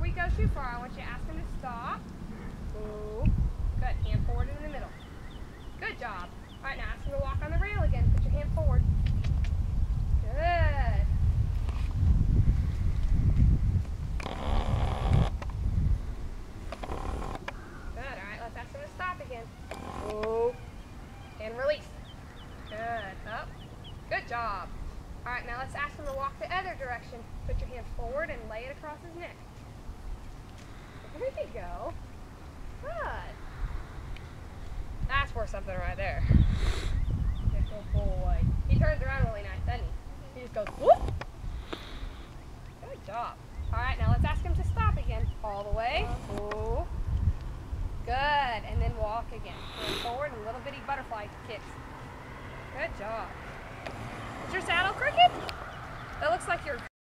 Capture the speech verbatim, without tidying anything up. before we go too far, I want you to ask him to stop. Oh, good. Hand forward in the middle. Good job. All right, now ask him to walk on the rail again. Put your hand forward. Good. Good. All right, let's ask him to stop again. Oh, and release. Good. Up. Good job. All right, now let's ask him to walk the other direction. Put your hand forward and lay it across his neck. There we go. Good. That's worth something right there. Good boy. He turns around really nice, doesn't he? He just goes, whoop. Good job. All right, now let's ask him to stop again. All the way. Ooh. Good. And then walk again. Going forward and little bitty butterfly kicks. Good job. Is your saddle crooked? That looks like you're